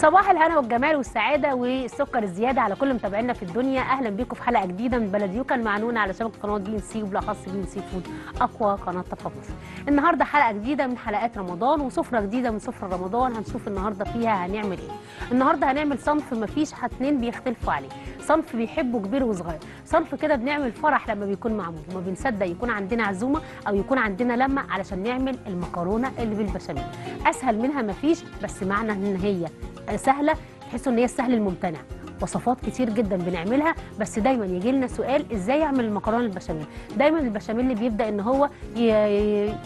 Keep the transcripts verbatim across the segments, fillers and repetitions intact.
صباح الهنا والجمال والسعاده والسكر الزياده على كل متابعينا في الدنيا. اهلا بيكم في حلقه جديده من بلديوكا المعنونه على شبكه قناه بي إن سي، وبالاخص بي إن سي فود اقوى قناه تخبط. النهارده حلقه جديده من حلقات رمضان وسفره جديده من سفره رمضان. هنشوف النهارده فيها هنعمل ايه. النهارده هنعمل صنف مفيش اتنين بيختلفوا عليه، صنف بيحبه كبير وصغير، صنف كده بنعمل فرح لما بيكون معمول وما بنصدق يكون عندنا عزومه او يكون عندنا لمه علشان نعمل المكرونه اللي بالبشاميل. اسهل منها مفيش، بس معنى ان هي سهله تحسوا ان هي السهل الممتنع. وصفات كتير جدا بنعملها، بس دايما يجي لنا سؤال ازاي اعمل المكرونه البشاميل. دايما البشاميل اللي بيبدا ان هو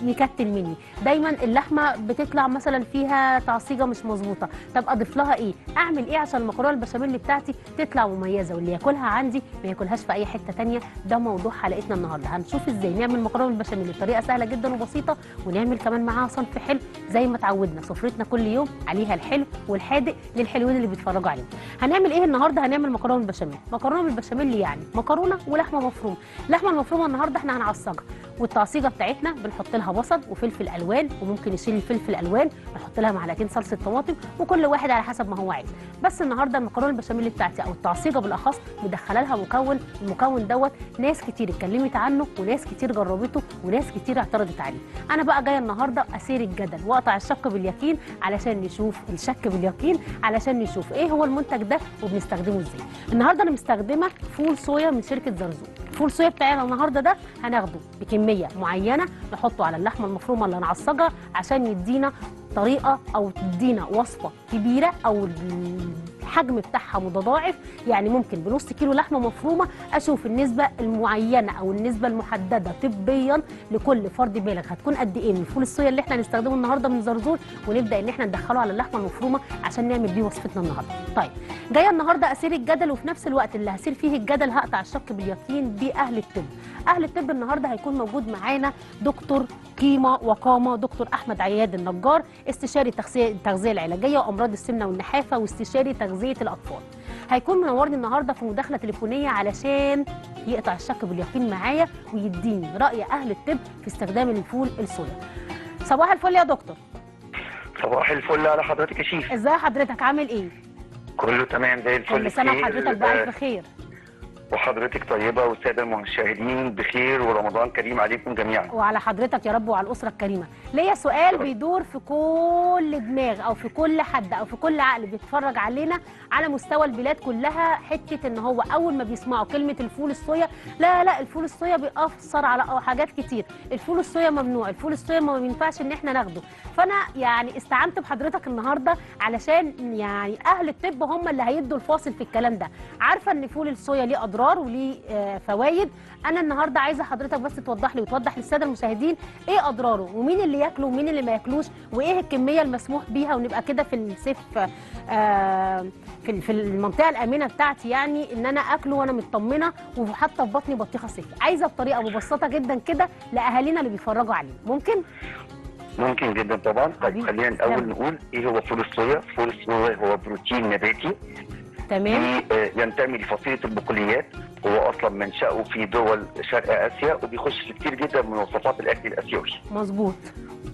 يكتل مني، دايما اللحمه بتطلع مثلا فيها تعصيجه مش مظبوطه، طب اضيف لها ايه؟ اعمل ايه عشان المكرونه البشاميل بتاعتي تطلع مميزه واللي ياكلها عندي ما ياكلهاش في اي حته ثانيه؟ ده موضوع حلقتنا النهارده. هنشوف ازاي نعمل مكرونه البشاميل بطريقه سهله جدا وبسيطه، ونعمل كمان معاها صنف حلو زي ما اتعودنا سفرتنا كل يوم عليها الحلو والحادق للحلوين اللي بيتفرجوا علينا. هنعمل ايه النهارده؟ النهارده هنعمل مكرونه بالبشاميل. مكرونه بالبشاميل يعني مكرونه ولحمه مفرومه. اللحمه المفرومه النهارده احنا هنعصجها، والتعصيجه بتاعتنا بنحط لها بصل وفلفل الوان، وممكن يشيل الفلفل الوان، نحط لها معلقتين صلصه طماطم، وكل واحد على حسب ما هو عايز. بس النهارده المكرونه بالبشاميل بتاعتي او التعصيجه بالاخص مدخله لها مكون، المكون دوت ناس كتير اتكلمت عنه وناس كتير جربته وناس كتير اعترضت عليه. انا بقى جايه النهارده اسير الجدل واقطع الشك باليقين علشان نشوف الشك باليقين علشان نشوف ايه هو المنتج ده وبنستخدمه ازاي. النهارده انا مستخدمه فول صويا من شركه زرزور. الفول صويا بتاعنا النهارده ده هناخده بكميه معينه نحطه على اللحمه المفرومه اللي هنعصجها عشان يدينا طريقه او تدينا وصفه كبيره او الحجم بتاعها متضاعف. يعني ممكن بنص كيلو لحمه مفرومه اشوف النسبه المعينه او النسبه المحدده طبيا لكل فرد بالغ هتكون قد ايه من الفول الصويا اللي احنا هنستخدمه النهارده من زرزور، ونبدا ان احنا ندخله على اللحمه المفرومه عشان نعمل بيه وصفتنا النهارده. طيب جايه النهارده اسير الجدل، وفي نفس الوقت اللي هسير فيه الجدل هقطع الشك باليقين باهل الطب. اهل الطب النهارده هيكون موجود معانا دكتور قيمه وقامه دكتور احمد عياد النجار، استشاري التغذيه العلاجيه وامراض السمنه والنحافه واستشاري تغذيه الاطفال. هيكون منورني النهارده في مداخله تليفونيه علشان يقطع الشك باليقين معايا ويديني راي اهل الطب في استخدام الفول الصويا. صباح الفل يا دكتور. صباح الفل على حضرتك يا شيف. ازي حضرتك؟ عامل ايه؟ كله تمام زي الفل. كل سنه وحضرتك بألف خير. وحضرتك طيبه والساده المشاهدين بخير، ورمضان كريم عليكم جميعا. وعلى حضرتك يا رب وعلى الاسره الكريمه. ليا سؤال بيدور في كل دماغ او في كل حد او في كل عقل بيتفرج علينا على مستوى البلاد كلها، حته ان هو اول ما بيسمعوا كلمه الفول الصويا لا لا الفول الصويا بيأثر على حاجات كتير، الفول الصويا ممنوع، الفول الصويا ما ينفعش ان احنا ناخده. فانا يعني استعنت بحضرتك النهارده علشان يعني اهل الطب هم اللي هيدوا الفاصل في الكلام ده. عارفه ان فول الصويا ليه اضرار وليه فوايد، انا النهارده عايزه حضرتك بس توضح لي وتوضح للساده المشاهدين ايه اضراره ومين اللي ياكله ومين اللي ما ياكلوش وايه الكميه المسموح بيها، ونبقى كده في السيف في في المنطقه الامنه بتاعتي، يعني ان انا اكله وانا مطمنه وحاطه في بطني بطيخه سيف. عايزه بطريقه مبسطه جدا كده لاهالينا اللي بيتفرجوا علينا. ممكن؟ ممكن جدا طبعا. طيب خلينا الاول نقول ايه هو فول الصويا. فول الصويا هو بروتين نباتي تمام ينتمي لفصيله البقوليات، هو اصلا منشاه في دول شرق اسيا وبيخش في كتير جدا من وصفات الاكل الاسيوي. مظبوط.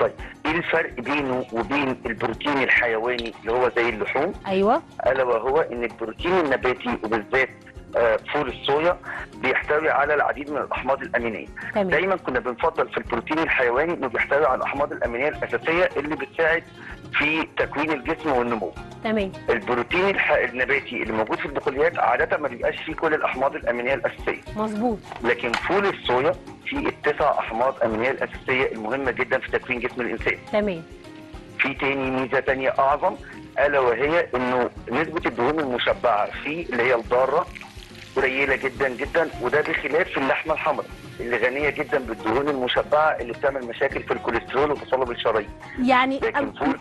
طيب ايه الفرق بينه وبين البروتين الحيواني اللي هو زي اللحوم؟ ايوه الا وهو ان البروتين النباتي وبالذات فول الصويا بيحتوي على العديد من الاحماض الامينيه. تمام. دايما كنا بنفضل في البروتين الحيواني انه بيحتوي على الاحماض الامينيه الاساسيه اللي بتساعد في تكوين الجسم والنمو. تمام. البروتين النباتي اللي موجود في البقوليات عاده ما بيبقاش فيه كل الاحماض الامينيه الاساسيه. مظبوط. لكن فول الصويا فيه التسع احماض امينيه الاساسيه المهمه جدا في تكوين جسم الانسان. تمام. في تاني ميزه ثانيه اعظم الا وهي انه نسبه الدهون المشبعه فيه اللي هي الضاره قليله جدا جدا، وده بخلاف اللحمه الحمراء اللي غنيه جدا بالدهون المشبعه اللي بتعمل مشاكل في الكوليسترول وتصلب الشرايين. يعني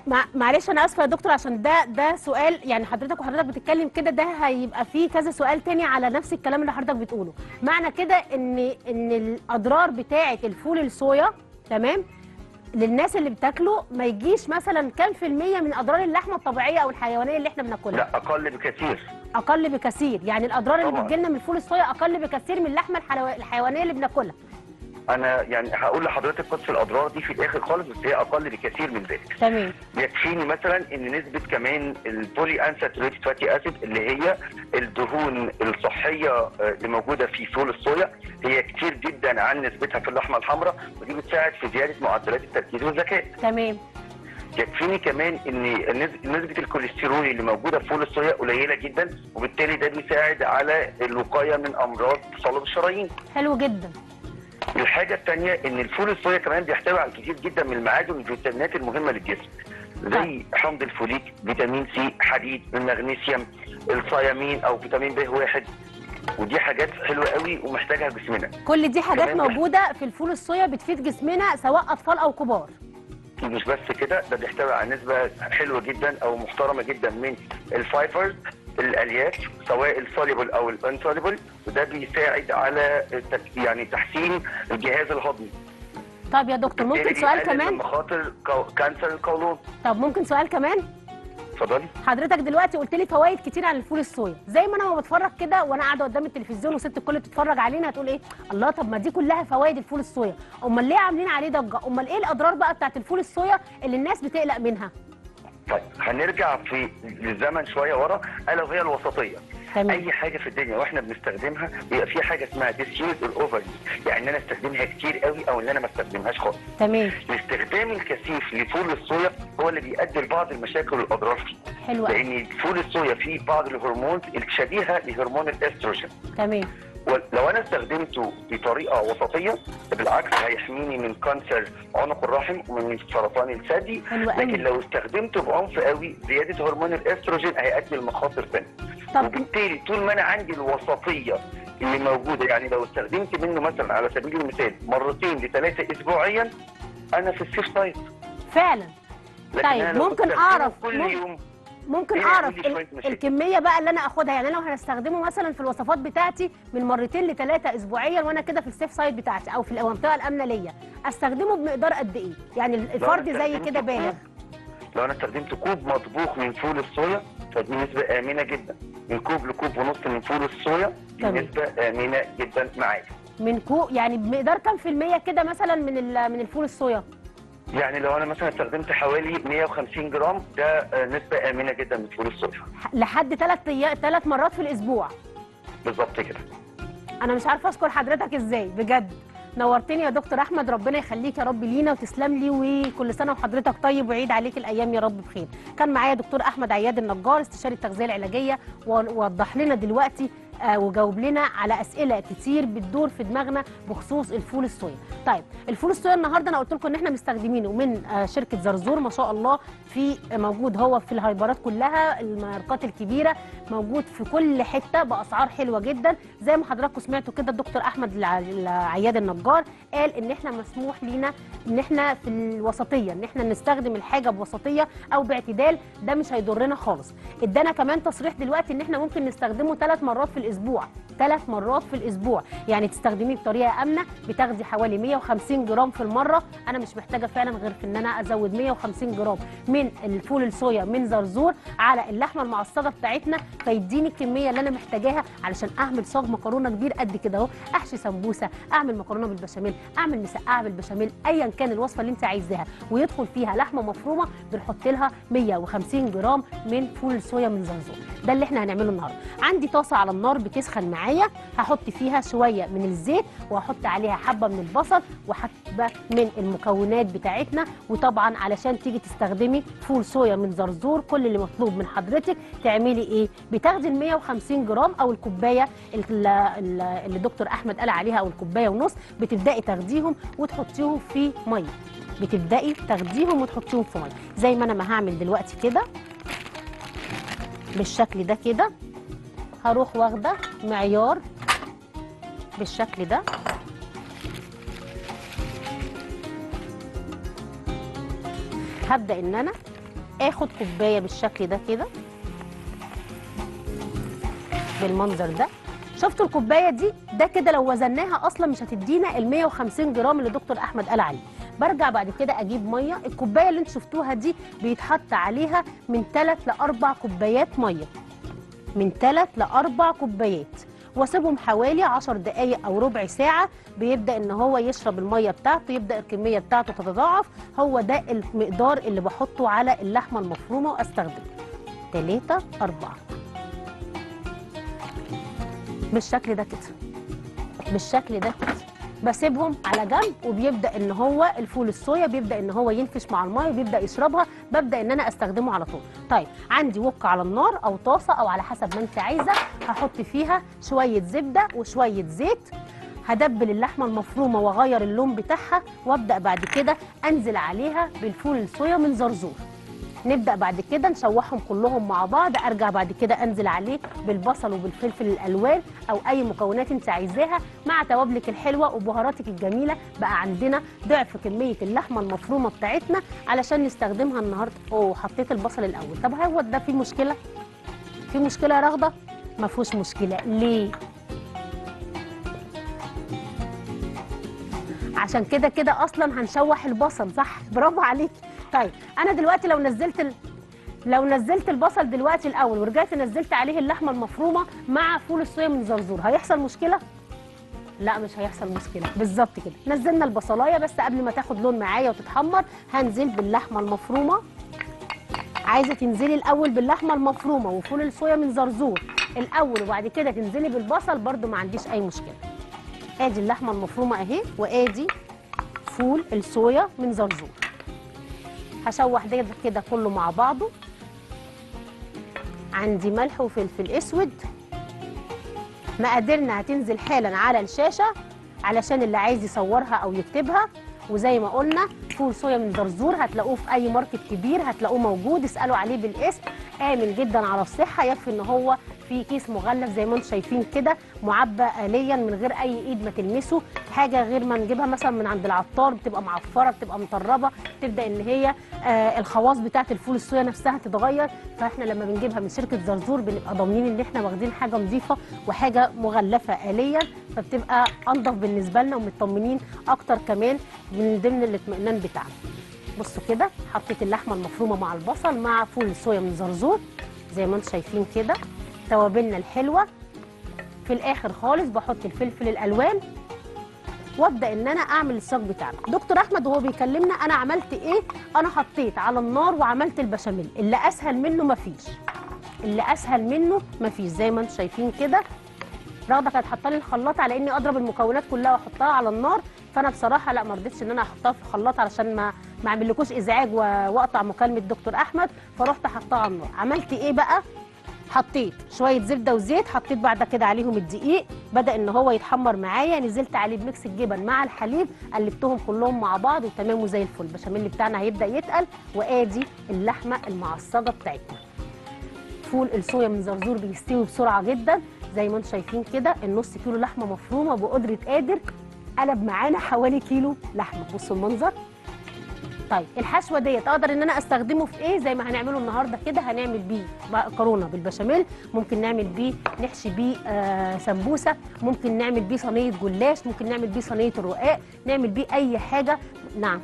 مع... معلش انا اسفه يا دكتور عشان ده ده سؤال، يعني حضرتك وحضرتك بتتكلم كده ده هيبقى فيه كذا سؤال تاني على نفس الكلام اللي حضرتك بتقوله. معنى كده ان ان الاضرار بتاعه الفول الصويا تمام للناس اللي بتاكله ما يجيش مثلا كام في المية من اضرار اللحمه الطبيعيه او الحيوانيه اللي احنا بناكلها؟ لا اقل بكثير. اقل بكثير، يعني الاضرار طبعا اللي بتجيلنا من الفول الصويا اقل بكثير من اللحمه الحيوانيه اللي بناكلها. انا يعني هقول لحضرتك قصه الاضرار دي في الاخر خالص، بس هي اقل بكثير من ذلك. تمام. يكفيني مثلا ان نسبه كمان البولي انساتوريتد فاتي اسيد اللي هي الدهون الصحيه اللي موجوده في فول الصويا هي كتير جدا عن نسبتها في اللحمه الحمراء، ودي بتساعد في زياده معدلات التركيز والذكاء. تمام. يكفيني كمان ان نسبه الكوليسترول اللي موجوده في فول الصويا قليله جدا، وبالتالي ده بيساعد على الوقايه من امراض صلب الشرايين. حلو جدا. الحاجه الثانيه ان الفول الصويا كمان بيحتوي على كتير جدا من المعادن والفيتامينات المهمه للجسم، زي حمض الفوليك، فيتامين سي، حديد، المغنيسيوم، الثيامين او فيتامين ب واحد، ودي حاجات حلوه قوي ومحتاجها جسمنا. كل دي حاجات موجوده في الفول الصويا بتفيد جسمنا سواء اطفال او كبار. مش بس كده، ده بيحتوي على نسبه حلوه جدا او محترمه جدا من الفايبرز، الالياف سواء السوليبل او الانسوليبل، وده بيساعد على يعني تحسين الجهاز الهضمي. طب يا دكتور ممكن سؤال كمان؟ مخاطر كانسر القولون. طب ممكن سؤال كمان؟ اتفضلي. حضرتك دلوقتي قلت لي فوائد كتير عن الفول الصويا، زي ما انا ما بتفرج كده وانا قاعده قدام التلفزيون وست الكل بتتفرج علينا هتقول ايه؟ الله، طب ما دي كلها فوائد الفول الصويا، امال ليه عاملين عليه ضجه؟ امال ايه الاضرار بقى بتاعت الفول الصويا اللي الناس بتقلق منها؟ طيب هنرجع في الزمن شويه ورا، الا وهي الوسطيه. تمام. اي حاجه في الدنيا واحنا بنستخدمها بيبقى في حاجه اسمها ديسيوز الاوفر، يعني انا استخدمها كتير قوي او ان انا ما استخدمهاش خالص. تمام. الاستخدام الكثيف لفول الصويا هو اللي بيؤدي لبعض المشاكل والاضرار فيه. حلو. لان فول الصويا فيه بعض الهرمونات الشبيهه لهرمون الاستروجين. تمام. ولو انا استخدمته بطريقه وسطيه بالعكس هيحميني من كانسر عنق الرحم ومن سرطان الثدي، لكن لو استخدمته بعنف قوي زياده هرمون الاستروجين هيؤدي لمخاطر ثانيه. وبالتالي طول ما انا عندي الوسطيه اللي موجوده، يعني لو استخدمت منه مثلا على سبيل المثال مرتين لثلاثه اسبوعيا انا في السيف سايد. فعلا. طيب ممكن اعرف كل يوم ممكن اعرف الكميه بقى اللي انا اخدها؟ يعني انا لو هستخدمه مثلا في الوصفات بتاعتي من مرتين لثلاثه اسبوعيا وانا كده في السيف سايد بتاعتي او في المنطقه الامنه ليا، استخدمه بمقدار قد ايه؟ يعني الفرد زي كده بالغ. لو انا استخدمت كوب مطبوخ من فول الصويا فدي نسبه امنه جدا، من كوب لكوب ونص من فول الصويا دي نسبه امنه جدا معاك. من كوب يعني بمقدار كام في الميه كده مثلا من من الفول الصويا؟ يعني لو انا مثلا استخدمت حوالي مية وخمسين جرام ده نسبه امنه جدا من فول الصويا لحد ثلاث ايام ثلاث مرات في الاسبوع. بالظبط كده. انا مش عارفه اشكر حضرتك ازاي، بجد نورتني يا دكتور احمد، ربنا يخليك يا رب لينا وتسلم لي، وكل سنه وحضرتك طيب وعيد عليك الايام يا رب بخير. كان معايا دكتور احمد عياد النجار استشاري التغذيه العلاجيه، ووضح لنا دلوقتي وجاوب لنا على اسئله كتير بتدور في دماغنا بخصوص الفول الصويا. طيب الفول الصويا النهارده انا قلت لكم ان احنا مستخدمينه من شركه زرزور ما شاء الله، في موجود هو في الهايبرات كلها، الماركات الكبيره، موجود في كل حته باسعار حلوه جدا. زي ما حضراتكم سمعتوا كده الدكتور احمد عياد النجار قال ان احنا مسموح لينا ان احنا في الوسطيه، ان احنا نستخدم الحاجه بوسطيه او باعتدال، ده مش هيضرنا خالص. ادانا كمان تصريح دلوقتي ان احنا ممكن نستخدمه ثلاث مرات في الاسبوع اسبوع ثلاث مرات في الاسبوع، يعني تستخدميه بطريقه امنه، بتاخدي حوالي مية وخمسين جرام في المره. انا مش محتاجه فعلا غير في ان انا ازود مية وخمسين جرام من الفول الصويا من زرزور على اللحمه المعصجه بتاعتنا، فيديني الكميه اللي انا محتاجاها علشان اعمل صاج مكرونه كبير قد كده اهو، احشي سمبوسه، اعمل مكرونه بالبشاميل، اعمل مسقعه بالبشاميل، ايا كان الوصفه اللي انت عايزاها ويدخل فيها لحمه مفرومه، بنحط لها مية وخمسين جرام من فول الصويا من زرزور. ده اللي احنا هنعمله النهارده. عندي طاسه على النار بتسخن معايا، هحط فيها شويه من الزيت وهحط عليها حبه من البصل وحبه من المكونات بتاعتنا. وطبعا علشان تيجي تستخدمي فول صويا من زرزور كل اللي مطلوب من حضرتك تعملي ايه؟ بتاخدي ال مية وخمسين جرام او الكوبايه اللي الدكتور احمد قال عليها او الكوبايه ونص، بتبداي تاخديهم وتحطيهم في ميه، بتبداي تاخديهم وتحطيهم في ميه زي ما انا ما هعمل دلوقتي كده بالشكل ده كده. هروح واخده معيار بالشكل ده هبدا ان انا اخد كوبايه بالشكل ده كده بالمنظر ده. شفتوا الكوبايه دي ده كده لو وزناها اصلا مش هتدينا ال مية وخمسين جرام اللي دكتور احمد قال عليه. برجع بعد كده اجيب ميه، الكوبايه اللي انتوا شفتوها دي بيتحط عليها من ثلاث لاربع كوبايات ميه، من ثلاث لاربع كوبايات، واسيبهم حوالي عشر دقائق او ربع ساعه، بيبدا ان هو يشرب الميه بتاعته، يبدا الكميه بتاعته تتضاعف. هو ده المقدار اللي بحطه على اللحمه المفرومه واستخدمه. ثلاثه اربعه بالشكل ده كده، بالشكل ده كده بسيبهم على جنب، وبيبدا ان هو الفول الصويا بيبدا ان هو ينفش مع الميه، بيبدا يشربها، ببدا ان انا استخدمه على طول. طيب عندي وك على النار او طاسه او على حسب ما انت عايزه، هحط فيها شويه زبده وشويه زيت، هدبل اللحمه المفرومه واغير اللون بتاعها، وابدا بعد كده انزل عليها بالفول الصويا من زرزور. نبدا بعد كده نشوحهم كلهم مع بعض، ارجع بعد كده انزل عليه بالبصل وبالفلفل الالوان او اي مكونات انت عايزاها مع توابلك الحلوه وبهاراتك الجميله. بقى عندنا ضعف كميه اللحمه المفرومه بتاعتنا علشان نستخدمها النهارده. اوه حطيت البصل الاول، طب هو ده في مشكله؟ في مشكله يا رغده؟ ما فيهوش مشكله. ليه؟ عشان كده كده اصلا هنشوح البصل، صح؟ برافو عليكي. طيب انا دلوقتي لو نزلت ال... لو نزلت البصل دلوقتي الاول ورجعت نزلت عليه اللحمه المفرومه مع فول الصويا من زرزور، هيحصل مشكله؟ لا مش هيحصل مشكله. بالظبط كده، نزلنا البصلايه، بس قبل ما تاخد لون معايا وتتحمر هنزل باللحمه المفرومه. عايزه تنزلي الاول باللحمه المفرومه وفول الصويا من زرزور الاول، وبعد كده تنزلي بالبصل، برده ما عنديش اي مشكله. ادي اللحمه المفرومه اهي، وادي فول الصويا من زرزور. هشوح ده كده كله مع بعضه. عندي ملح وفلفل اسود، مقاديرنا هتنزل حالا على الشاشه علشان اللي عايز يصورها او يكتبها. وزي ما قلنا فول صويا من زرزور هتلاقوه في اي ماركت كبير، هتلاقوه موجود، اسالوا عليه بالاسم. امن جدا على الصحه، يكفي ان هو في كيس مغلف زي ما انتم شايفين كده، معبى آليا من غير اي ايد ما تلمسه، حاجه غير ما نجيبها مثلا من عند العطار، بتبقى معفره، بتبقى مطربه، تبدا ان هي آه الخواص بتاعه الفول الصويا نفسها تتغير. فاحنا لما بنجيبها من شركه زرزور بنبقى ضامنين ان احنا واخدين حاجه نظيفه وحاجه مغلفه آليا، فبتبقى انضف بالنسبه لنا ومطمنين اكتر كمان، من ضمن الاطمئنان بتاعنا. بصوا كده، حطيت اللحمه المفرومه مع البصل مع فول الصويا من زرزور زي ما انتم شايفين كده، توابلنا الحلوه. في الاخر خالص بحط الفلفل الالوان، وابدا ان انا اعمل الصاج بتاعنا. دكتور احمد وهو بيكلمنا انا عملت ايه؟ انا حطيت على النار وعملت البشاميل، اللي اسهل منه مفيش، اللي اسهل منه مفيش. زي ما انتم شايفين كده، رغده كانت حاطه لي الخلاط على اني اضرب المكونات كلها واحطها على النار، فانا بصراحه لا ما رضيتش ان انا احطها في الخلاط علشان ما ما اعملكوش ازعاج واقطع مكالمه دكتور احمد، فرحت حطها على النار. عملت ايه بقى؟ حطيت شويه زبده وزيت، حطيت بعد كده عليهم الدقيق، بدا ان هو يتحمر معايا، نزلت عليه بميكس الجبن مع الحليب، قلبتهم كلهم مع بعض وتمام وزي الفل. البشاميل بتاعنا هيبدا يتقل، وادي اللحمه المعصجه بتاعتنا. فول الصويا من زرزور بيستوي بسرعه جدا زي ما انتم شايفين كده. النص كيلو لحمه مفرومه بقدره قادر قلب معانا حوالي كيلو لحمه، بصوا المنظر. طيب الحشوه ديت اقدر ان انا استخدمه في ايه؟ زي ما هنعمله النهارده كده، هنعمل بيه مكرونه بالبشاميل، ممكن نعمل بيه نحشي بيه آه سمبوسه، ممكن نعمل بيه صينيه جلاش، ممكن نعمل بيه صينيه الرقاق، نعمل بيه اي حاجه. نعم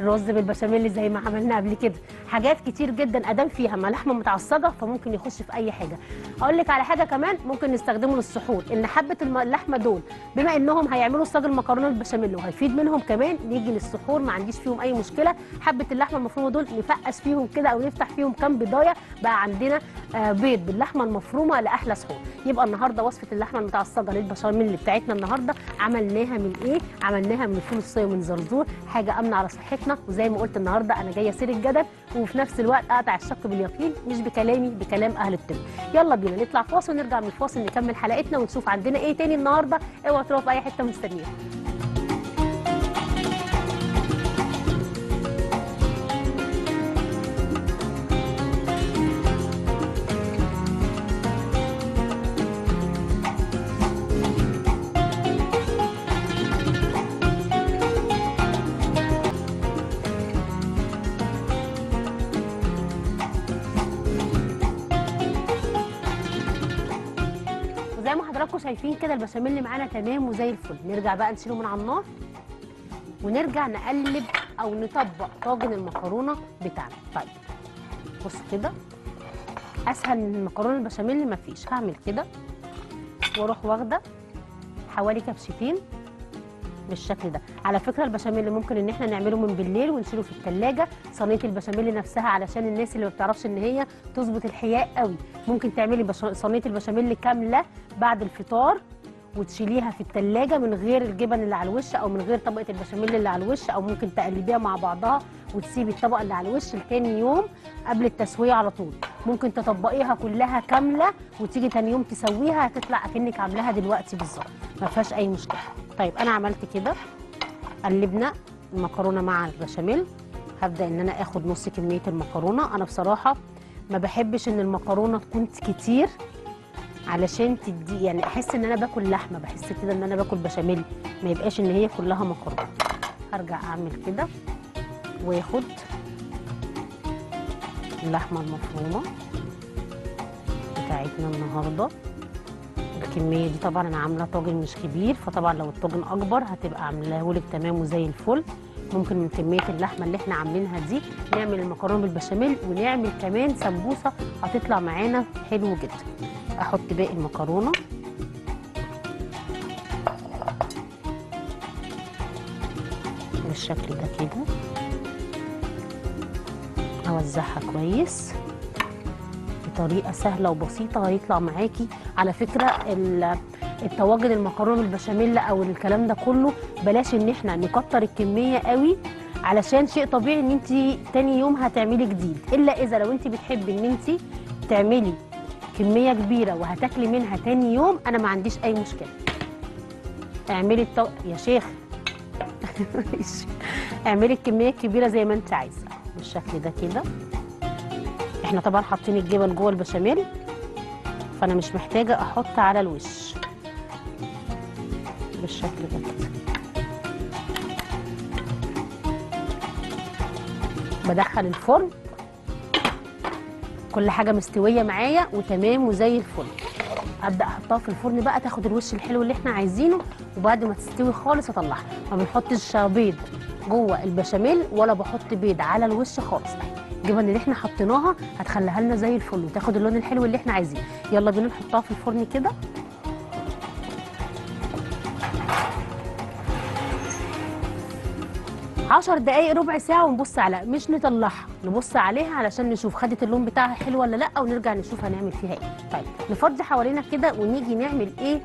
الرز بالبشاميل زي ما عملنا قبل كده، حاجات كتير جدا ادام فيها ما لحمه متعصجه، فممكن يخش في اي حاجه. اقول لك على حاجه كمان ممكن نستخدمه للسحور، ان حبه اللحمه دول بما انهم هيعملوا صاج المكرونه البشاميل وهيفيد منهم كمان، نيجي للسحور ما عنديش فيهم اي مشكله. حبه اللحمه المفرومه دول نفقس فيهم كده او نفتح فيهم كام بيضايه، بقى عندنا بيض باللحمه المفرومه لاحلى سحور. يبقى النهارده وصفه اللحمه المتعصجه للبشاميل اللي بتاعتنا النهارده عملناها من ايه؟ عملناها من فول الصويا من زرزور، حاجه امنه على صحتنا. وزي ما قلت النهارده انا جايه سير الجدل وفي نفس الوقت اقطع الشك باليقين، مش بكلامي، بكلام اهل الطب. يلا بينا نطلع فاصل، نرجع من الفاصل نكمل حلقتنا ونشوف عندنا ايه تاني النهارده. اوعوا تروحوا في اي حته، مستنيين. شايفين كده البشاميل اللي معانا تمام وزي الفل. نرجع بقى نشيله من على النار ونرجع نقلب او نطبق طاجن المكرونه بتاعنا. طيب بصوا كده، اسهل من المكرونه البشاميل اللي مفيش. هعمل كده واروح واخده حوالي كبشتين بالشكل ده. على فكره البشاميل ممكن ان احنا نعمله من بالليل ونشيله في الثلاجه. صينيه البشاميل نفسها علشان الناس اللي ما بتعرفش ان هي تظبط الحياء قوي، ممكن تعملي بش... صينيه البشاميل كامله بعد الفطار وتشيليها في الثلاجه من غير الجبن اللي على الوش او من غير طبقه البشاميل اللي على الوش، او ممكن تقلبيها مع بعضها وتسيبي الطبقه اللي على الوش لتاني يوم قبل التسويه على طول. ممكن تطبقيها كلها كامله وتيجي تاني يوم تسويها، هتطلع اكنك عاملاها دلوقتي بالظبط، ما فيهاش اي مشكله. طيب انا عملت كده، قلبنا المكرونه مع البشاميل. هبدا ان انا اخد نص كميه المكرونه. انا بصراحه ما بحبش ان المكرونه تكون كتير علشان تدي يعني احس ان انا باكل لحمه، بحس كده ان انا باكل بشاميل، ما يبقاش ان هي كلها مكرونه. هرجع اعمل كده واخد اللحمه المفرومه بتاعتنا النهارده. الكميه دي طبعا انا عامله طاجن مش كبير، فطبعا لو الطاجن اكبر هتبقى عاملاهولك تمام وزي الفل. ممكن من كميه اللحمه اللي احنا عاملينها دي نعمل المكرونه بالبشاميل ونعمل كمان سمبوسه، هتطلع معانا حلو جدا. احط باقي المكرونه بالشكل ده كده، اوزعها كويس بطريقه سهله وبسيطه، هيطلع معاكي. على فكره الطواجن المكرونه البشاميل او الكلام ده كله بلاش ان احنا نكتر الكميه قوي، علشان شيء طبيعي ان انت تاني يوم هتعملي جديد، الا اذا لو انت بتحبي ان انت تعملي كميه كبيره وهتاكلي منها تاني يوم. انا ما عنديش اي مشكله، اعملي الطو... يا شيخ اعملي الكميه الكبيره زي ما انت عايزه بالشكل ده كده. احنا طبعا حاطين الجبن جوه البشاميل، فانا مش محتاجه احط على الوش بالشكل ده كده. بدخل الفرن، كل حاجه مستويه معايا وتمام وزي الفل. ابدا احطها في الفرن بقى تاخد الوش الحلو اللي احنا عايزينه، وبعد ما تستوي خالص اطلعها. ما بنحطش بيض جوه البشاميل ولا بحط بيض على الوش خالص. الجبن اللي احنا حطيناها هتخليها لنا زي الفل وتاخد اللون الحلو اللي احنا عايزينه. يلا بينا نحطها في الفرن كده. عشر دقايق ربع ساعه ونبص عليها، مش نطلعها، نبص عليها علشان نشوف خدت اللون بتاعها حلو ولا لا، ونرجع نشوف هنعمل فيها ايه. طيب نفضي حوالينا كده ونيجي نعمل ايه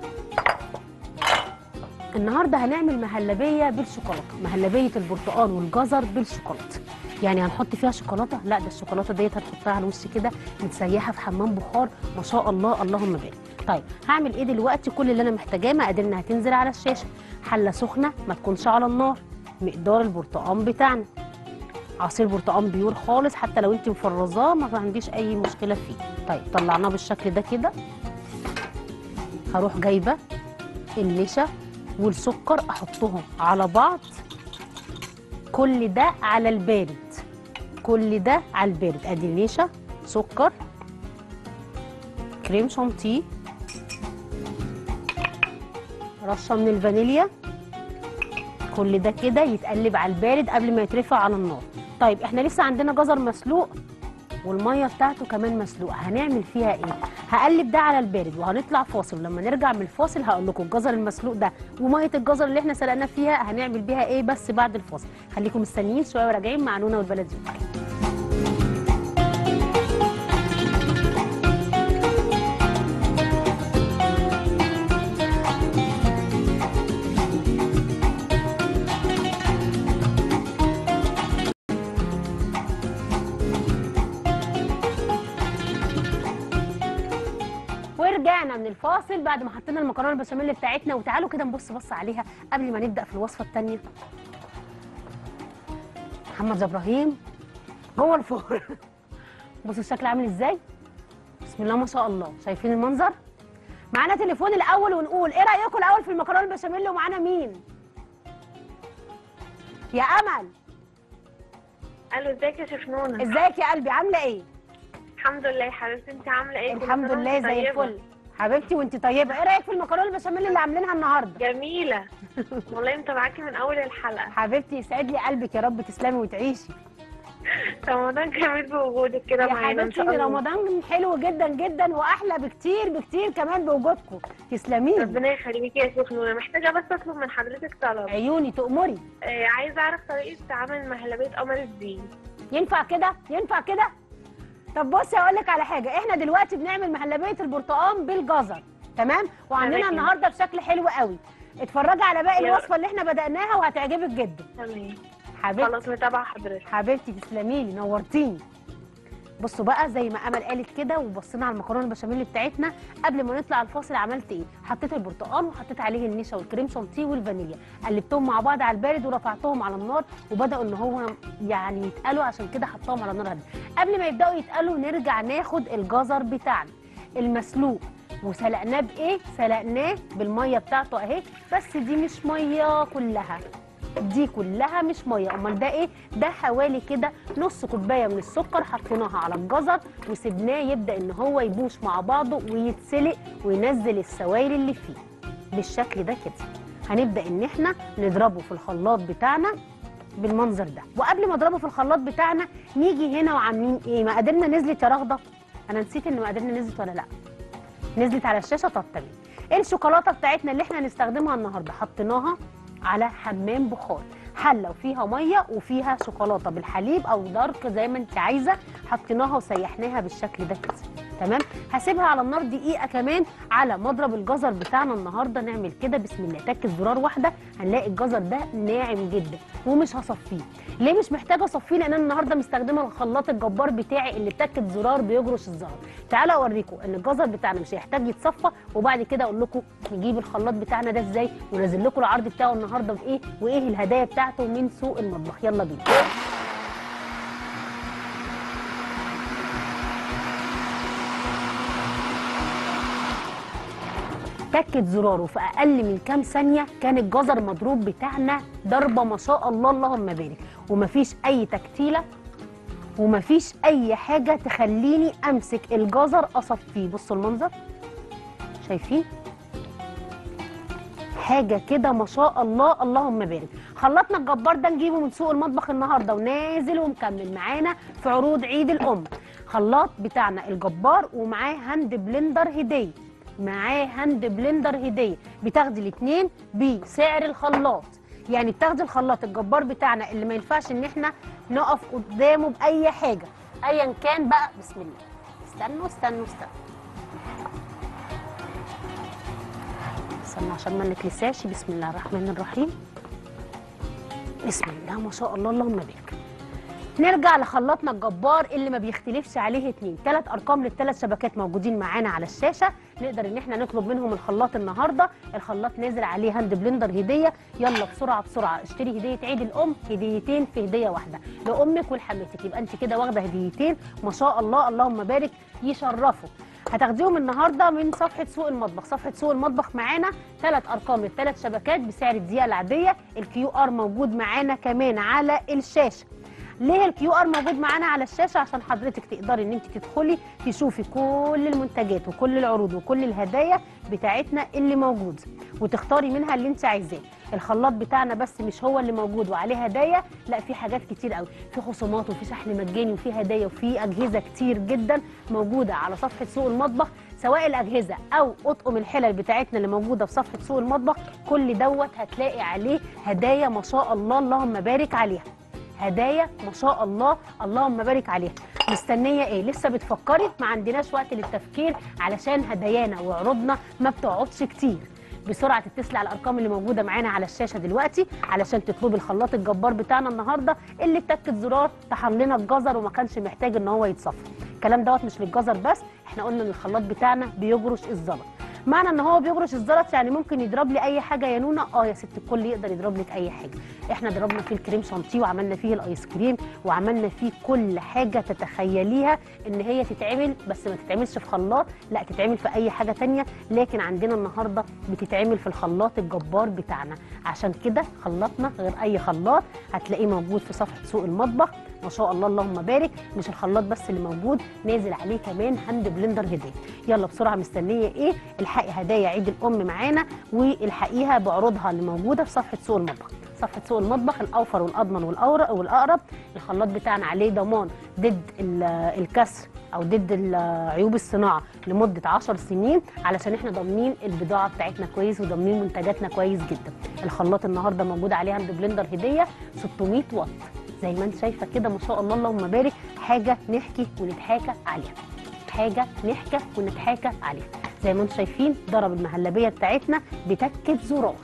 النهارده؟ هنعمل مهلبيه بالشوكولاته، مهلبيه البرتقال والجزر بالشوكولاته. يعني هنحط فيها شوكولاته؟ لا، ده الشوكولاته ديت هنحطها على الوش كده متسيحه في حمام بخار، ما شاء الله اللهم بارك. طيب هعمل ايه دلوقتي؟ كل اللي انا محتاجاه مقاديرنا هتنزل على الشاشه. حله سخنه ما تكونش على النار، مقدار البرتقان بتاعنا، عصير برتقان بيور خالص، حتى لو انت مفرزاه ما عنديش اي مشكله فيه. طيب طلعناه بالشكل ده كده. هروح جايبه النشا والسكر احطهم على بعض، كل ده على البارد، كل ده على البارد. ادي النشا، سكر، كريم شانتيه، رشه من الفانيليا، كل ده كده يتقلب على البارد قبل ما يترفع على النار. طيب احنا لسه عندنا جزر مسلوق والميه بتاعته كمان مسلوقه، هنعمل فيها ايه؟ هقلب ده على البارد وهنطلع فاصل، ولما نرجع من الفاصل هقول لكم الجزر المسلوق ده وميه الجزر اللي احنا سلقناه فيها هنعمل بيها ايه بس بعد الفاصل. خليكم مستنيين شويه وراجعين مع نونا والبلديين. رجعنا من الفاصل بعد ما حطينا المكرونه البشاميل بتاعتنا، وتعالوا كده نبص بص عليها قبل ما نبدا في الوصفه الثانيه. محمد ابراهيم جوه الفرن بصوا الشكل عامل ازاي، بسم الله ما شاء الله، شايفين المنظر. معانا تليفون الاول ونقول ايه رايكم الاول في المكرونه البشاميل؟ ومعانا مين؟ يا امل. الو، ازيك يا شيف نونا؟ ازيك يا قلبي، عامله ايه؟ الحمد لله يا حبيبتي، انت عامله ايه؟ الحمد لله زي الفل حبيبتي، وانت طيبه. ايه رايك في المكرونه البشاميل اللي عاملينها النهارده؟ جميله والله، متابعاكي من اول الحلقه حبيبتي. يسعد لي قلبك، يا رب تسلمي وتعيشي. رمضان جميل بوجودك كده معانا ان شاء الله. رمضان حلو جدا جدا واحلى بكتير بكتير كمان بوجودكم. تسلمي ربنا يخليكي يا شيخ نونا. محتاجه بس اطلب من حضرتك طلب. عيوني تؤمري. آه عايزه اعرف طريقه عمل مهلبيه قمر الدين. ينفع كده؟ ينفع كده؟ طب بصي هقول لك على حاجه، احنا دلوقتي بنعمل مهلبيه البرتقال بالجزر تمام؟ وعاملينها النهارده بشكل حلو قوي. اتفرجي على باقي الوصفه اللي احنا بدأناها وهتعجبك جدا. تمام حبيبتي خلاص متابعه حضرتك. حبيبتي تسلمي لي نورتيني. بصوا بقى زي ما امل قالت كده وبصينا على المكرونه البشاميل بتاعتنا قبل ما نطلع الفاصل، عملت ايه؟ حطيت البرتقال وحطيت عليه النشا والكريم شانتيه والفانيليا، قلبتهم مع بعض على البارد ورفعتهم على النار وبداوا ان هو يعني يتقلوا، عشان كده حطاهم على النار هاديه. قبل ما يبداوا يتقلوا نرجع ناخد الجزر بتاعنا المسلوق وسلقناه بايه؟ سلقناه بالميه بتاعته اهي، بس دي مش ميه كلها، دي كلها مش ميه. امال ده ايه؟ ده حوالي كده نص كوبايه من السكر حطيناها على الجزر وسبناه يبدا ان هو يبوش مع بعضه ويتسلق وينزل السوائل اللي فيه بالشكل ده كده. هنبدا ان احنا نضربه في الخلاط بتاعنا بالمنظر ده. وقبل ما اضربه في الخلاط بتاعنا نيجي هنا وعاملين ايه؟ مقاديرنا نزلت يا رغده؟ انا نسيت ان مقاديرنا نزلت ولا لا؟ نزلت على الشاشه. طب تمام. الشوكولاته بتاعتنا اللي احنا هنستخدمها النهارده حطيناها على حمام بخار، حله وفيها ميه وفيها شوكولاته بالحليب او دارك زي ما انت عايزه، حطيناها وسيحناها بالشكل ده كده تمام. هسيبها على النار دقيقه كمان على مضرب الجزر بتاعنا النهارده. نعمل كده بسم الله تك زرار واحده، هنلاقي الجزر ده ناعم جدا ومش هصفيه. ليه مش محتاجه اصفيه؟ لان انا النهارده مستخدمه الخلاط الجبار بتاعي اللي بتاكت زرار بيجرش الزهر. تعالوا اوريكم ان الجزر بتاعنا مش هيحتاج يتصفى، وبعد كده اقول لكم نجيب الخلاط بتاعنا ده ازاي ونازل لكم العرض بتاعه النهارده بايه وايه الهدايا بتاعته من سوق المطبخ. يلا بينا. تكت زراره في اقل من كام ثانيه كان الجزر مضروب بتاعنا ضربه ما شاء الله اللهم بارك، ومفيش اي تكتيله ومفيش اي حاجه تخليني امسك الجزر اصفيه. بصوا المنظر شايفين حاجه كده ما شاء الله اللهم بارك. خلطنا الجبار ده نجيبه من سوق المطبخ النهارده ونازل ومكمل معانا في عروض عيد الام. خلاط بتاعنا الجبار ومعاه هاند بلندر هديه، معاه هاند بلندر هديه، بتاخدي الاثنين بسعر الخلاط، يعني بتاخدي الخلاط الجبار بتاعنا اللي ما ينفعش ان احنا نقف قدامه باي حاجه ايا كان بقى. بسم الله استنوا استنوا استنوا استنوا عشان ما نتلساش. بسم الله الرحمن الرحيم. بسم الله ما شاء الله اللهم بارك. نرجع لخلاطنا الجبار اللي ما بيختلفش عليه اتنين، تلات ارقام للتلات شبكات موجودين معانا على الشاشه، نقدر ان احنا نطلب منهم الخلاط النهارده. الخلاط نازل عليه هاند بلندر هديه. يلا بسرعه بسرعه اشتري هديه عيد الام، هديتين في هديه واحده لامك ولحماتك، يبقى انت كده واخده هديتين ما شاء الله اللهم بارك يشرفوا. هتاخديهم النهارده من صفحه سوق المطبخ. صفحه سوق المطبخ معانا ثلاث ارقام للثلاث شبكات بسعر الدقيقه العاديه. الكيو ار موجود معانا كمان على الشاشه. ليه الكيو ار موجود معانا على الشاشه؟ عشان حضرتك تقدري ان انت تدخلي تشوفي كل المنتجات وكل العروض وكل الهدايا بتاعتنا اللي موجوده وتختاري منها اللي انت عايزاه. الخلاط بتاعنا بس مش هو اللي موجود وعليه هدايا، لا في حاجات كتير قوي، في خصومات وفي شحن مجاني وفي هدايا وفي اجهزه كتير جدا موجوده على صفحه سوق المطبخ، سواء الاجهزه او اطقم الحلل بتاعتنا اللي موجوده في صفحه سوق المطبخ، كل دوت هتلاقي عليه هدايا ما شاء الله اللهم بارك عليها. هدايا ما شاء الله اللهم بارك عليها. مستنيه ايه؟ لسه بتفكري؟ ما عندناش وقت للتفكير علشان هدايانا وعروضنا ما بتقعدش كتير. بسرعه تتصلي على الارقام اللي موجوده معانا على الشاشه دلوقتي علشان تطلبي الخلاط الجبار بتاعنا النهارده اللي اتكت زرار طحن لنا الجزر وما كانش محتاج ان هو يتصفى. الكلام دوت مش للجزر بس، احنا قلنا ان الخلاط بتاعنا بيجرش الزلط. معنى ان هو بيجرش الزلط يعني ممكن يضرب لي اي حاجه يا نونا؟ اه يا ست الكل يقدر يضرب لك اي حاجه. احنا ضربنا فيه الكريم شانتيه وعملنا فيه الايس كريم وعملنا فيه كل حاجه تتخيليها ان هي تتعمل، بس ما تتعملش في خلاط، لا تتعمل في اي حاجه ثانيه، لكن عندنا النهارده بتتعمل في الخلاط الجبار بتاعنا. عشان كده خلاطنا غير اي خلاط، هتلاقيه موجود في صفحه سوق المطبخ ما شاء الله اللهم بارك. مش الخلاط بس اللي موجود، نازل عليه كمان هاند بلندر هديه. يلا بسرعه مستنيه ايه؟ الحقي هدايا عيد الام معانا والحقيها بعروضها اللي موجوده في صفحه سوق المطبخ. صفحه سوق المطبخ، الاوفر والاضمن والاقرب. الخلاط بتاعنا عليه ضمان ضد الكسر او ضد عيوب الصناعه لمده عشر سنين، علشان احنا ضامنين البضاعه بتاعتنا كويس وضامنين منتجاتنا كويس جدا. الخلاط النهارده موجود عليه هاند بلندر هديه ستمية واط، زي ما انت شايفه كده ما شاء الله اللهم بارك. حاجه نحكي ونتحاكى عليها، حاجه نحكي ونتحاكى عليها. زي ما انتم شايفين ضرب المهلبيه بتاعتنا بتكت زرار،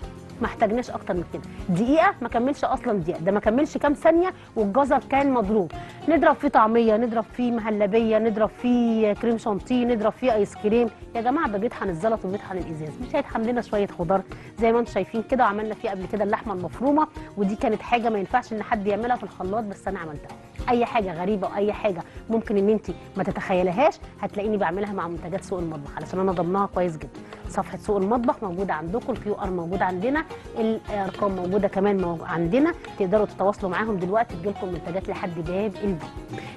ما احتاجناش اكتر من كده. دقيقه ما كملش اصلا دقيقه، ده ما كملش كام ثانيه والجزر كان مضروب. نضرب فيه طعميه، نضرب فيه مهلبيه، نضرب فيه كريم شانتيه، نضرب فيه ايس كريم. يا جماعه ده بيطحن الزلط وبيطحن الازاز، مش هيطحن لنا شويه خضار؟ زي ما انتم شايفين كده، وعملنا فيه قبل كده اللحمه المفرومه، ودي كانت حاجه ما ينفعش ان حد يعملها في الخلاط بس انا عملتها. اي حاجه غريبه واي حاجه ممكن ان انت ما تتخيلهاش هتلاقيني بعملها مع منتجات سوق المطبخ، علشان انا ضمنها كويس جدا. صفحه سوق المطبخ موجوده عندكم، الكيو ار موجود عندنا، الارقام موجوده كمان عندنا، تقدروا تتواصلوا معاهم دلوقتي تجيلكم منتجات لحد باب البيت.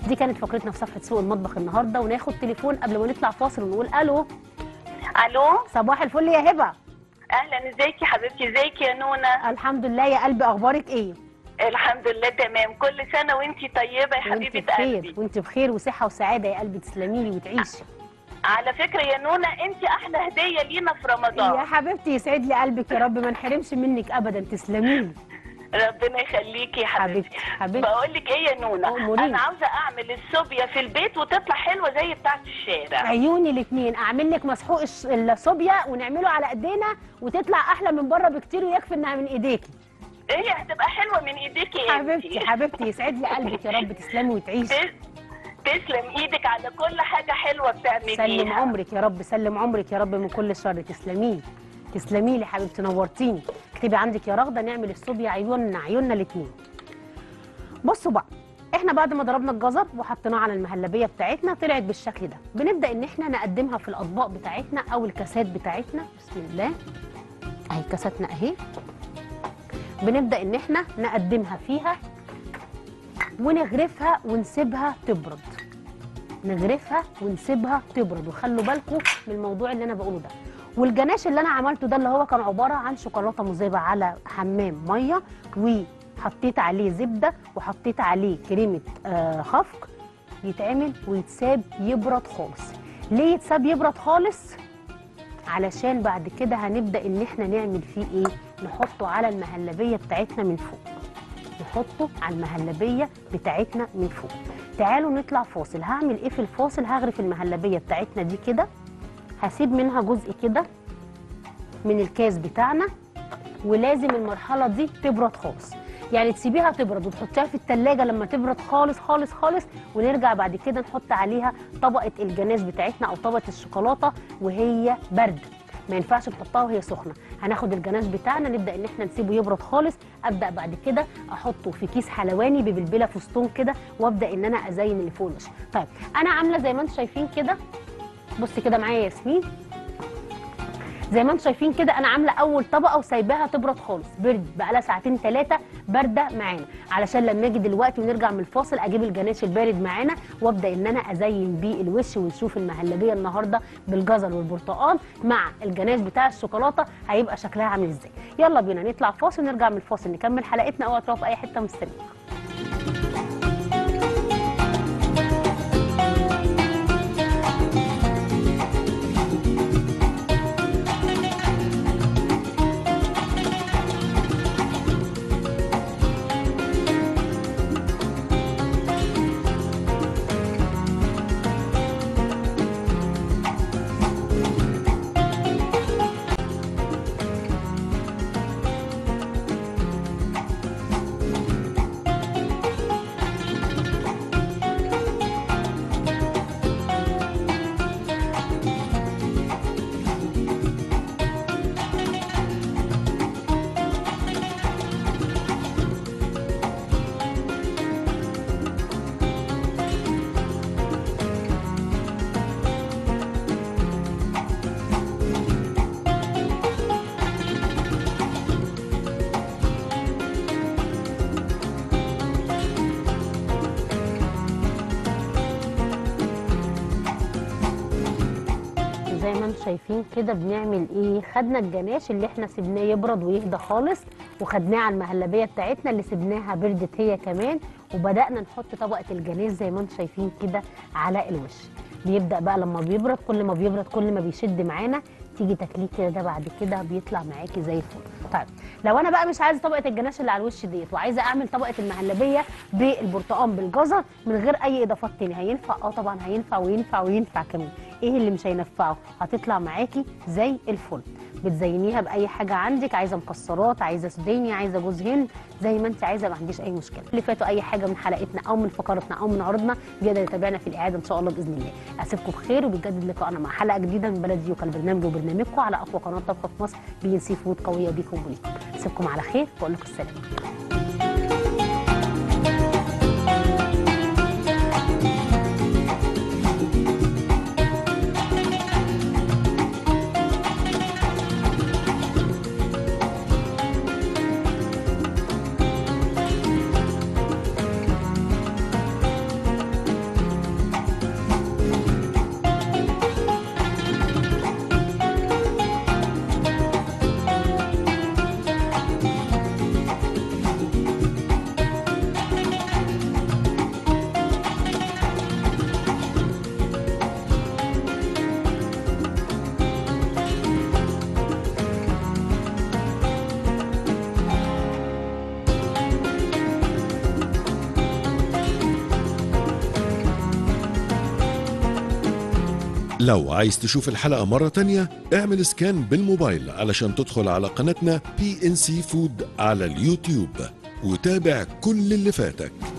دي كانت فقرتنا في صفحه سوق المطبخ النهارده، وناخد تليفون قبل ما نطلع فاصل ونقول الو. الو صباح الفل يا هبه. اهلا، ازيك يا حبيبتي؟ ازيك يا نونا؟ الحمد لله يا قلبي، اخبارك ايه؟ الحمد لله تمام، كل سنه وانتي طيبه يا حبيبه قلبي. وانتي بخير وصحه وسعاده يا قلبي، تسلمي لي وتعيشي. على فكره يا نونا انتي احلى هديه لينا في رمضان يا حبيبتي. يسعد لي قلبك يا رب، ما نحرمش منك ابدا، تسلمي لي. ربنا يخليكي يا حبيبتي. حبيبتي بقول لك ايه يا نونا، انا عاوزه اعمل الصوبيا في البيت وتطلع حلوه زي بتاعه الشارع. عيوني الاثنين، اعمل لك مسحوق الصوبيا ونعمله على ايدينا وتطلع احلى من بره بكتير، ويكفي انها من ايديكي. ايه هتبقى حلوه من ايديكي يا حبيبتي. حبيبتي يسعد لي قلبك يا رب، تسلمي وتعيشي. تسلم ايدك على كل حاجه حلوه بتعمليها. سلم عمرك يا رب، سلم عمرك يا رب من كل شر. تسلمي تسلمي لي حبيبتي، نورتيني. اكتبي عندك يا رغده، نعمل الصوبيا عيوننا عيوننا الاثنين. بصوا بقى، احنا بعد ما ضربنا الجزر وحطيناه على المهلبيه بتاعتنا طلعت بالشكل ده، بنبدا ان احنا نقدمها في الاطباق بتاعتنا او الكاسات بتاعتنا. بسم الله، اهي كاساتنا اهي، بنبدأ إن إحنا نقدمها فيها ونغرفها ونسيبها تبرد، نغرفها ونسيبها تبرد. وخلوا بالكم من الموضوع اللي أنا بقوله ده. والجناش اللي أنا عملته ده اللي هو كان عبارة عن شوكولاتة مذيبة على حمام مية، وحطيت عليه زبدة وحطيت عليه كريمة آه خفق، يتعمل ويتساب يبرد خالص. ليه يتساب يبرد خالص؟ علشان بعد كده هنبدأ إن إحنا نعمل فيه إيه؟ نحطه على المهلبية بتاعتنا من فوق، نحطه على المهلبية بتاعتنا من فوق. تعالوا نطلع فاصل. هعمل إيه في الفاصل؟ هغرف المهلبية بتاعتنا دي كده، هسيب منها جزء كده من الكاس بتاعنا، ولازم المرحلة دي تبرد خالص. يعني تسيبيها تبرد وتحطيها في التلاجة لما تبرد خالص خالص خالص، ونرجع بعد كده نحط عليها طبقة الجناش بتاعتنا أو طبقة الشوكولاتة وهي باردة. ما ينفعش نحطها وهي سخنة. هناخد الجناش بتاعنا نبدأ إن احنا نسيبه يبرد خالص، أبدأ بعد كده أحطه في كيس حلواني ببلبلة فستون كده، وأبدأ إن أنا أزين اللي فوق القشر. طيب أنا عاملة زي ما أنتم شايفين كده، بصي كده معايا يا ياسمين. زي ما انتم شايفين كده انا عامله اول طبقه وسايباها تبرد خالص، برد بقى لها ساعتين ثلاثه بارده معانا، علشان لما اجي دلوقتي ونرجع من الفاصل اجيب الجناش البارد معانا وابدا ان انا ازين بيه الوش. ونشوف المهلبيه النهارده بالجزر والبرتقال مع الجناش بتاع الشوكولاته هيبقى شكلها عامل ازاي. يلا بينا نطلع فاصل، نرجع من الفاصل نكمل حلقتنا. اوعوا تروحوا في اي حته، مستنيين. شايفين كده بنعمل ايه؟ خدنا الجناش اللي احنا سيبناه يبرد ويهدى خالص، وخدناه على المهلبيه بتاعتنا اللي سبناها بردت هي كمان، وبدانا نحط طبقه الجانيز زي ما انتم شايفين كده على الوش. بيبدا بقى لما بيبرد، كل ما بيبرد كل ما بيشد معانا، تيجي تاكليه كده ده بعد كده بيطلع معاكي زي الفل. طيب لو انا بقى مش عايزه طبقه الجناش اللي على الوش ديت وعايزه اعمل طبقه المهلبيه بالبرتقال بالجزر من غير اي اضافات تاني، هينفع؟ اه طبعا هينفع وينفع وينفع كمان. ايه اللي مش هينفعه؟ هتطلع معاكي زي الفل. بتزينيها باي حاجه عندك، عايزه مكسرات، عايزه سوداني، عايزه جوز هند، زي ما انت عايزه، ما عنديش اي مشكله. اللي فاتوا اي حاجه من حلقتنا او من فقرتنا او من عرضنا بيقدر يتابعنا في الاعاده ان شاء الله باذن الله. اسيبكم بخير، وبيتجدد لقائنا مع حلقه جديده من بلدي وكل برنامج وبرنامجكم على اقوى قناه طبخ في مصر، بي إن سي فود، قويه بيكم وليكم. اسيبكم على خير واقول لكم السلام. لو عايز تشوف الحلقة مرة تانية اعمل سكان بالموبايل علشان تدخل على قناتنا بي إن سي فود على اليوتيوب وتابع كل اللي فاتك.